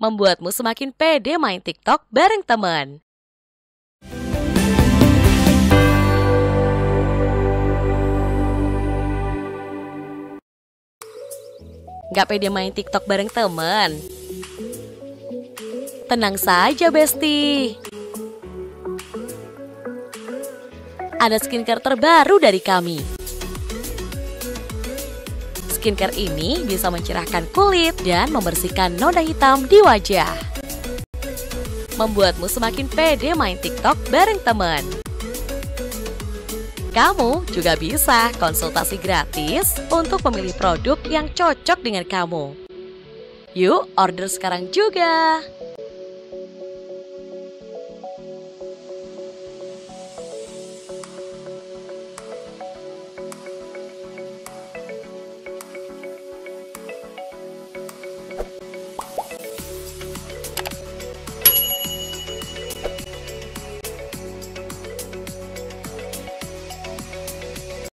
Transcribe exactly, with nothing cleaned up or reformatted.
membuatmu semakin pede main TikTok bareng teman. Gak pede main TikTok bareng teman? Tenang saja, Besti. Ada skincare terbaru dari kami. Skincare ini bisa mencerahkan kulit dan membersihkan noda hitam di wajah. Membuatmu semakin pede main TikTok bareng teman. Kamu juga bisa konsultasi gratis untuk memilih produk yang cocok dengan kamu. Yuk, order sekarang juga!